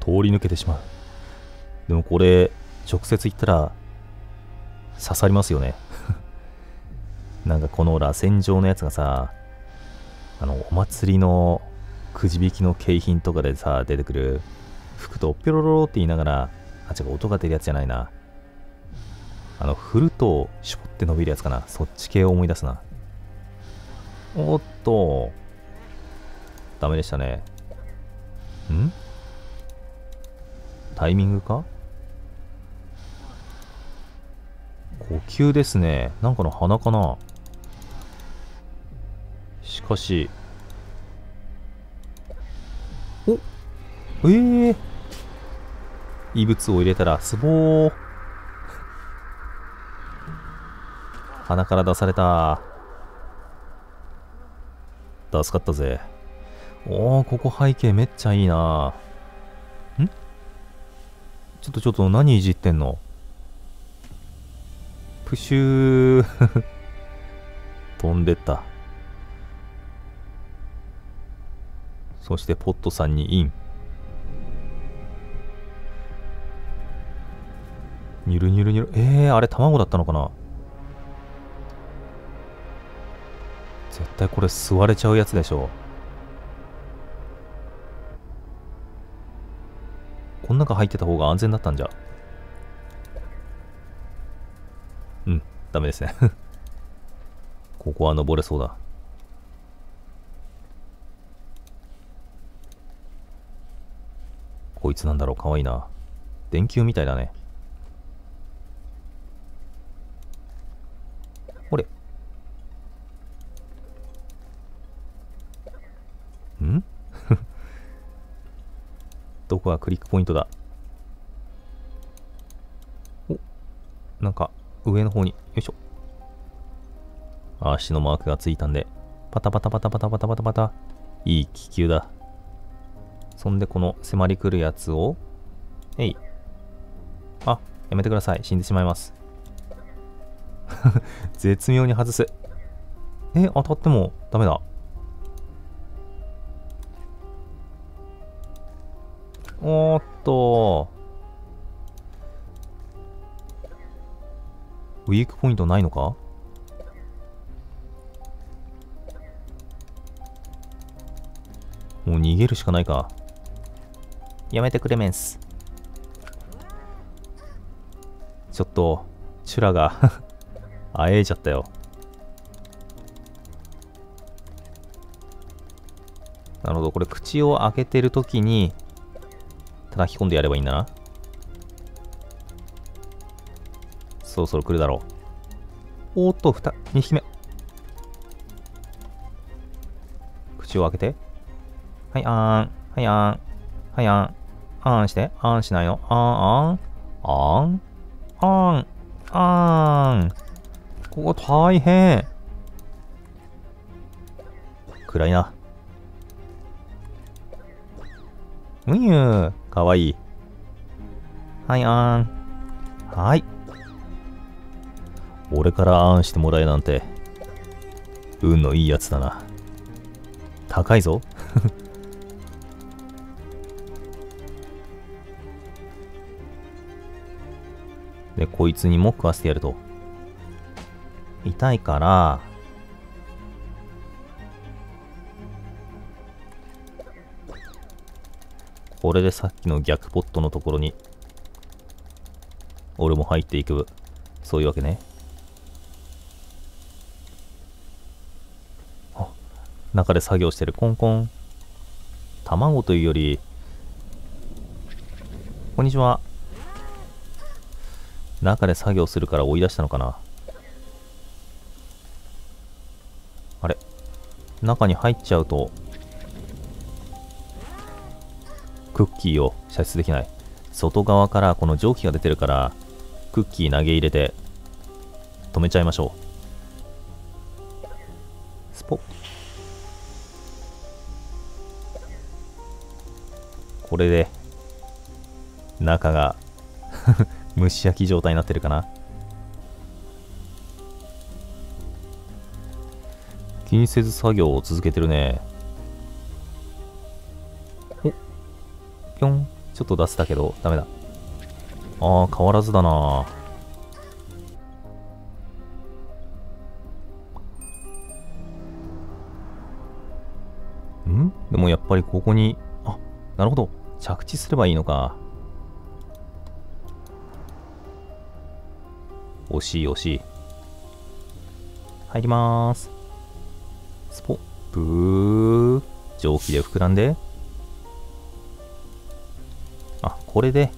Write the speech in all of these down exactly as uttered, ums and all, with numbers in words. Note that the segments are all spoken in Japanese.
通り抜けてしまう。でもこれ直接行ったら刺さりますよねなんかこの螺旋状のやつがさ、あのお祭りのくじ引きの景品とかでさ出てくる服とピョロロロって言いながら、あ、違う、音が出るやつじゃないな、あの振ると絞って伸びるやつかな、そっち系を思い出すな。おっとダメでしたね。ん？タイミングか？呼吸ですね。なんかの鼻かな。しかし、お、ええー、異物を入れたらスボー。鼻から出された。助かったぜ。おー、ここ背景めっちゃいいな。ん？ちょっとちょっと何いじってんの？プシュー飛んでった。そしてポットさんにイン。ニュルニュルニュル。えー、あれ卵だったのかな。絶対これ吸われちゃうやつでしょ。こん中入ってた方が安全だったんじゃ。うん、ダメですねここは登れそうだ。こいつなんだろう。かわいいな。電球みたいだね。ほれんどこがクリックポイントだ。お、なんか上の方に、よいしょ。足のマークがついたんで、パタパタパタパタパタパタパタ。いい気球だ。そんで、この迫り来るやつを、えい。あ、やめてください。死んでしまいます。絶妙に外す。え、当たってもダメだ。おーっとー。ウィークポイントないのか？もう逃げるしかないか。やめてくれメンス。ちょっとチュラがあえいちゃったよ。なるほど、これ口を開けてるときに叩き込んでやればいいんだな。そろそろ来るだろう。おーっと、にひきめ。口を開けて。はい、あーん。はい、あーん。はい、あーん。あーんして。あーんしないの。あーん。あーん。あーん。あーん。ここ大変。暗いな。うにゅー。かわいい。はい、あーん。はい。俺からあんしてもらえなんて運のいいやつだな。高いぞでこいつにも食わせてやると。痛いからこれでさっきの逆ポットのところに俺も入っていく。そういうわけね。中で作業してる。コンコン。卵というより、こんにちは。中で作業するから追い出したのかな。あれ、中に入っちゃうとクッキーを射出できない。外側からこの蒸気が出てるから、クッキー投げ入れて止めちゃいましょう。スポッ。これで中が蒸し焼き状態になってるかな。気にせず作業を続けてるね。お、ぴょん。ちちょっと出せたけどダメだ。あー変わらずだな。んでもやっぱりここに、あ、なるほど、着地すればいいのか。惜しい惜しい。入りまーす。スポッブー。蒸気で膨らんで、あ、これで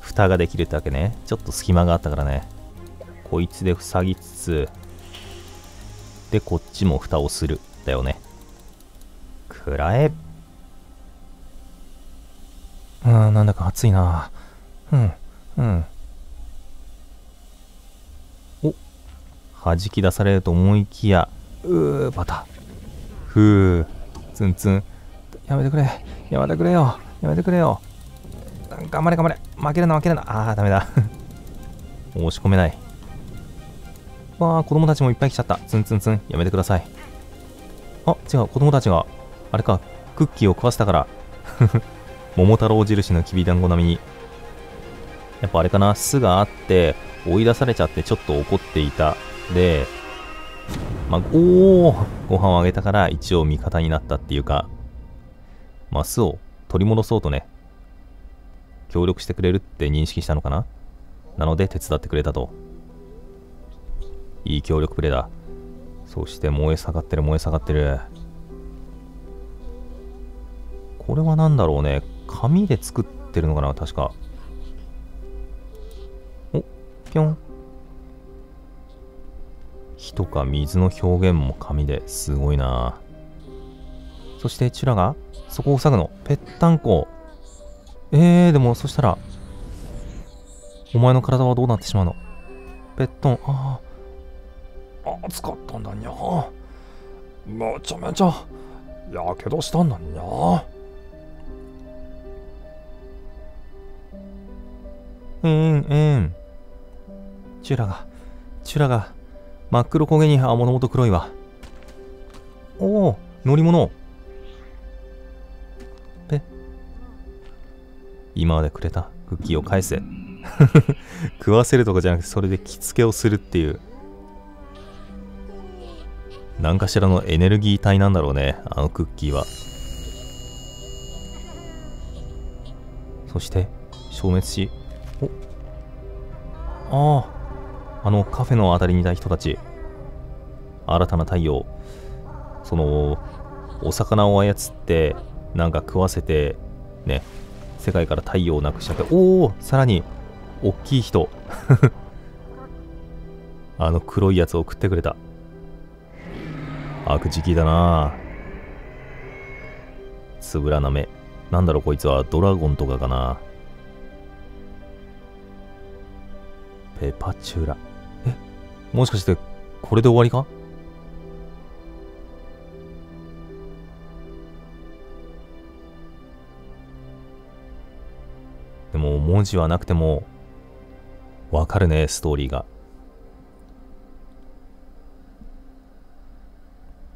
蓋ができるってわけね。ちょっと隙間があったからね。こいつで塞ぎつつ、でこっちも蓋をするだよね。くらえ。うん、なんだか暑いな。うんうん。お、弾き出されると思いきや、うーバタふーツンツン。やめてくれ、やめてくれよ、やめてくれよ。頑張れ頑張れ。負けるな負けるな。あーダメだ。押し込めない。わあ、子供たちもいっぱい来ちゃった。ツンツンツン、やめてください。あ、違う、子供たちがあれか、クッキーを食わせたから。桃太郎印のきびだんご並みに。やっぱあれかな、巣があって、追い出されちゃってちょっと怒っていた。で、まあ、おー、ご飯をあげたから一応味方になったっていうか、まあ、巣を取り戻そうとね、協力してくれるって認識したのかな。なので、手伝ってくれたと。いい協力プレーだ。そして燃え下がってる、燃え下がってる。これは何だろうね。紙で作ってるのかな、確か。お、ぴょん。火とか水の表現も紙で。すごいな。そしてチュラがそこを塞ぐの。ぺったんこ。えー、でもそしたら、お前の体はどうなってしまうの。ぺっとん。ああ。あ、使ったんだにゃ。めちゃめちゃ、やけどしたんだにゃ。うんうん。チュラが、チュラが、真っ黒焦げに、あ、もともと黒いわ。おお、乗り物。え、今までくれたクッキーを返せ。食わせるとかじゃなくて、それで着付けをするっていう。何かしらのエネルギー体なんだろうね、あのクッキーは。そして、消滅し、ああ、あのカフェの辺りにいた人たち。新たな太陽。そのお魚を操ってなんか食わせてね、世界から太陽をなくしちゃって。おお、さらにおっきい人。あの黒いやつを食ってくれた。悪時期だな。つぶらな目。なんだろうこいつは、ドラゴンとかかな。ペパチュラ。え、もしかしてこれで終わりか。でも文字はなくてもわかるね、ストーリーが。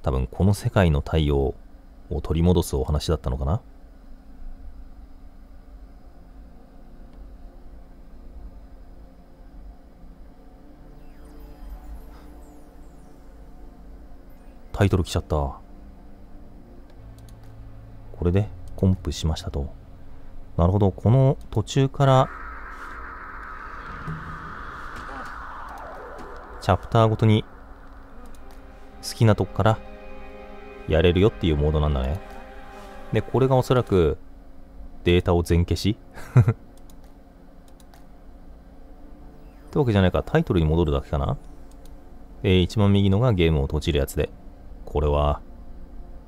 多分この世界の太陽を取り戻すお話だったのかな。タイトル来ちゃった。これでコンプしましたと。なるほど、この途中からチャプターごとに好きなとこからやれるよっていうモードなんだね。でこれがおそらくデータを全消しってわけじゃないか。タイトルに戻るだけかな。えー、一番右のがゲームを閉じるやつで、これは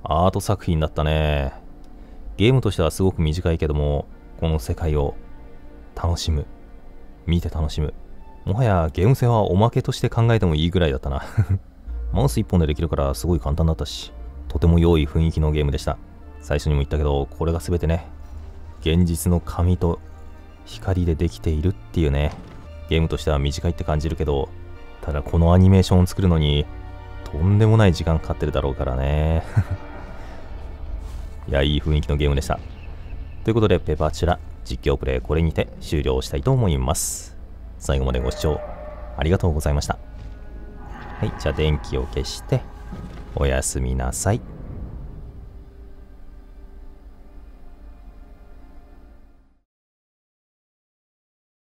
アート作品だったね。ゲームとしてはすごく短いけども、この世界を楽しむ、見て楽しむ。もはやゲーム性はおまけとして考えてもいいぐらいだったな。マウスいっぽんでできるからすごい簡単だったし、とても良い雰囲気のゲームでした。最初にも言ったけど、これが全てね、現実の紙と光でできているっていうね。ゲームとしては短いって感じるけど、ただこのアニメーションを作るのにとんでもない時間かかってるだろうからね。いや、いい雰囲気のゲームでした。というということで、ペパチュラ実況プレイこれにて終了したいと思います。最後までご視聴ありがとうございました。はい、じゃあ電気を消しておやすみなさい。